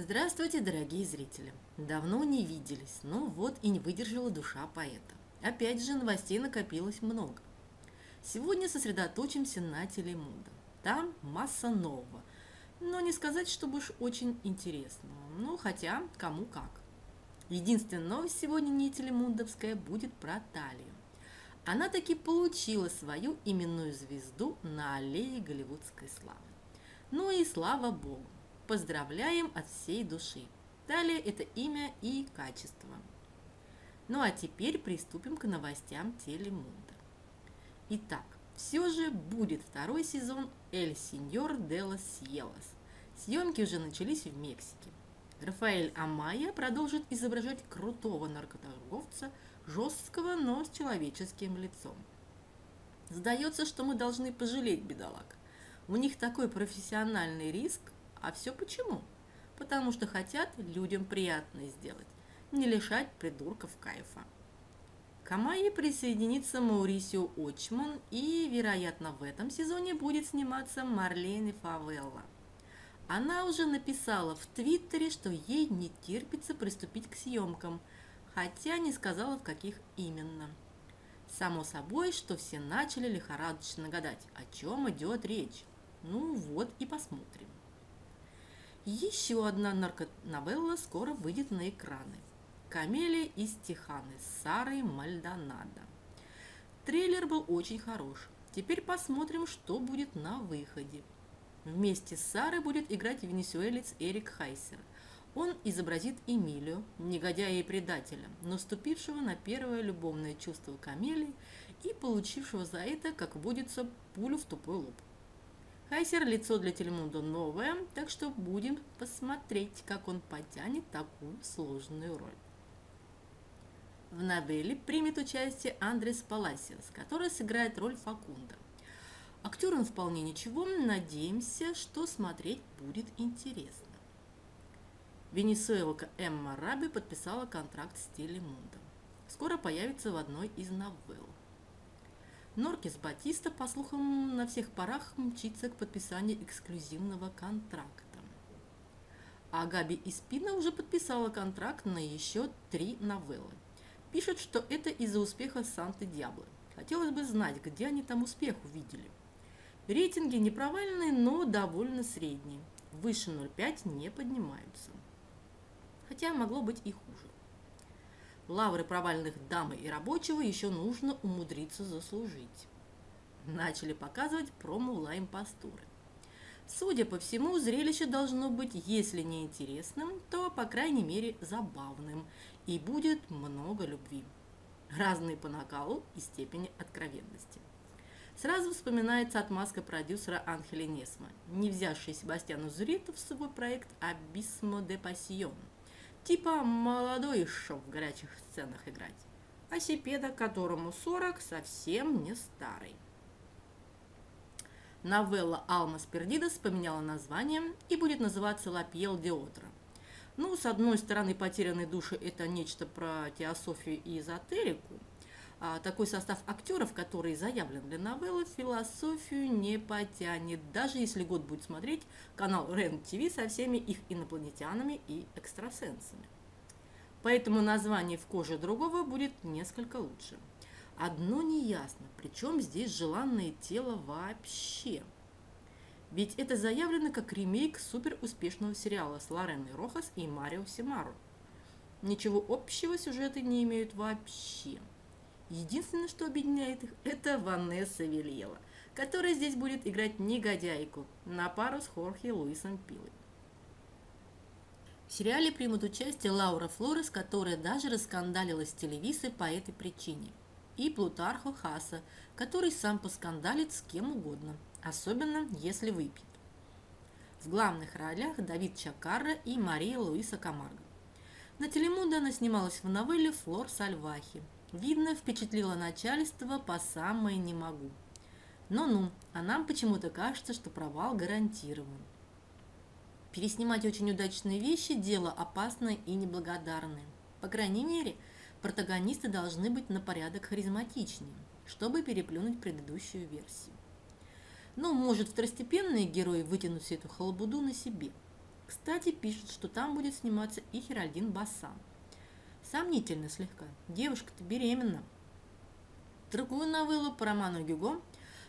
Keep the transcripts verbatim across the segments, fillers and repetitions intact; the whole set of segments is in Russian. Здравствуйте, дорогие зрители! Давно не виделись, но вот и не выдержала душа поэта. Опять же, новостей накопилось много. Сегодня сосредоточимся на телемундо. Там масса нового, но не сказать, чтобы уж очень интересного, ну хотя кому как. Единственная новость сегодня не телемундовская, будет про Талию. Она таки получила свою именную звезду на аллее голливудской славы. Ну и слава богу, поздравляем от всей души. Талия — это имя и качество. Ну а теперь приступим к новостям телемундо. Итак, все же будет второй сезон «Эль сеньор делас Сиелас». Съемки уже начались в Мексике. Рафаэль Амайя продолжит изображать крутого наркоторговца, жесткого, но с человеческим лицом. Сдается, что мы должны пожалеть бедолаг. У них такой профессиональный риск, а все почему? Потому что хотят людям приятное сделать, не лишать придурков кайфа. К Амайе присоединится Маурисио Очман, и, вероятно, в этом сезоне будет сниматься Марлене Фавела. Она уже написала в Твиттере, что ей не терпится приступить к съемкам, хотя не сказала, в каких именно. Само собой, что все начали лихорадочно гадать, о чем идет речь. Ну вот и посмотрим. Еще одна нарконовелла скоро выйдет на экраны. «Камелии из Теханы» с Сарой Мальдонадо. Трейлер был очень хорош. Теперь посмотрим, что будет на выходе. Вместе с Сарой будет играть венесуэлец Эрик Хайсер. Он изобразит Эмилию, негодяя и предателя, наступившего на первое любовное чувство Камелии и получившего за это, как водится, пулю в тупой лоб. Хайсер — лицо для телемундо новое, так что будем посмотреть, как он потянет такую сложную роль. В новелле примет участие Андрес Паласиос, который сыграет роль Факунда. Актер он вполне ничего, надеемся, что смотреть будет интересно. Венесуэлка Эмма Раббе подписала контракт с телемундо. Скоро появится в одной из новелл. Норкис Батиста, по слухам, на всех парах мчится к подписанию эксклюзивного контракта. А Габи Эспино уже подписала контракт на еще три новеллы. Пишет, что это из-за успеха Санты Дьяблы. Хотелось бы знать, где они там успех увидели. Рейтинги не провальные, но довольно средние. Выше ноль пять не поднимаются. Хотя могло быть и хуже. Лавры провальных дамы и рабочего еще нужно умудриться заслужить. Начали показывать промо-лайм постуры. Судя по всему, зрелище должно быть, если не интересным, то, по крайней мере, забавным. И будет много любви. Разные по накалу и степени откровенности. Сразу вспоминается отмазка продюсера Ангели Несма, не взявшей Себастьяну Суриту в свой проект «Abismo de Passion». Типа молодой еще в горячих сценах играть. А сепеда, которому сорок, совсем не старый. Новелла «Алма сПердидас» поменяла название и будет называться «Лапьел Диотра». Ну, с одной стороны, «Потерянные души» — это нечто про теософию и эзотерику. А такой состав актеров, который заявлен для новеллы, философию не потянет, даже если год будет смотреть канал РЕН-ТВ со всеми их инопланетянами и экстрасенсами. Поэтому название «В коже другого» будет несколько лучше. Одно неясно, причем здесь желанное тело вообще. Ведь это заявлено как ремейк суперуспешного сериала с Лореной Рохас и Марио Симарро. Ничего общего сюжеты не имеют вообще. Единственное, что объединяет их, это Ванесса Вильела, которая здесь будет играть негодяйку на пару с Хорхе Луисом Пилой. В сериале примут участие Лаура Флорес, которая даже раскандалилась с телевизой по этой причине, и Плутархо Хаса, который сам поскандалит с кем угодно, особенно если выпьет. В главных ролях Давид Чокарро и Мария Луиса Камарга. На телемундо она снималась в новелле «Флор Сальвахи». Видно, впечатлило начальство по самое не могу. Но-ну, а нам почему-то кажется, что провал гарантирован. Переснимать очень удачные вещи – дело опасное и неблагодарное. По крайней мере, протагонисты должны быть на порядок харизматичнее, чтобы переплюнуть предыдущую версию. Но может второстепенные герои вытянуть всю эту халабуду на себе. Кстати, пишет, что там будет сниматься и Херальдин Басан. Сомнительно слегка. Девушка-то беременна. Другую новеллу по роману Гюго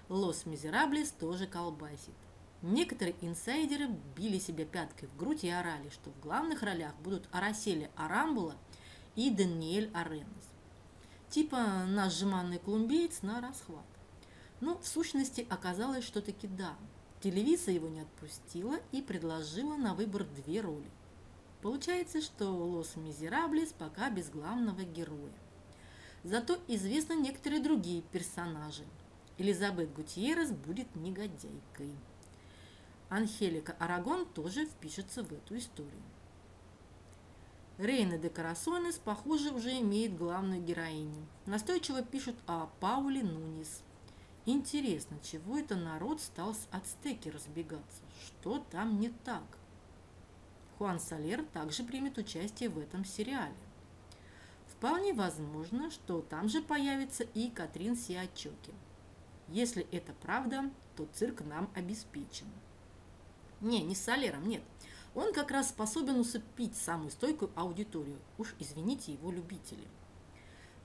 «Лос Мизераблес» тоже колбасит. Некоторые инсайдеры били себя пяткой в грудь и орали, что в главных ролях будут Арасели Арамбула и Даниэль Аренес. Типа наш жеманный колумбиец на расхват. Но в сущности оказалось, что таки да. Телевизия его не отпустила и предложила на выбор две роли. Получается, что «Лос Мизераблес» пока без главного героя. Зато известны некоторые другие персонажи. Элизабет Гутьеррес будет негодяйкой. Анхелика Арагон тоже впишется в эту историю. Рейна де Карасонес, похоже, уже имеет главную героиню. Настойчиво пишут о Пауле Нунис. Интересно, чего это народ стал с ацтеки разбегаться? Что там не так? Хуан Солер также примет участие в этом сериале. Вполне возможно, что там же появится и Катрин Сиачоки. Если это правда, то цирк нам обеспечен. Не, не с Солером, нет. Он как раз способен усыпить самую стойкую аудиторию. Уж извините его любители.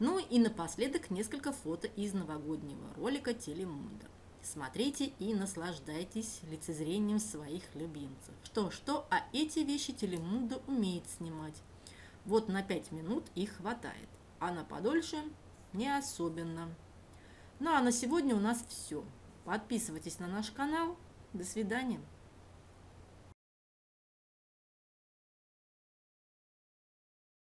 Ну и напоследок несколько фото из новогоднего ролика «Телемундо». Смотрите и наслаждайтесь лицезрением своих любимцев. Что-что, а эти вещи «Телемундо» умеет снимать. Вот на пять минут их хватает, а на подольше не особенно. Ну а на сегодня у нас все. Подписывайтесь на наш канал. До свидания.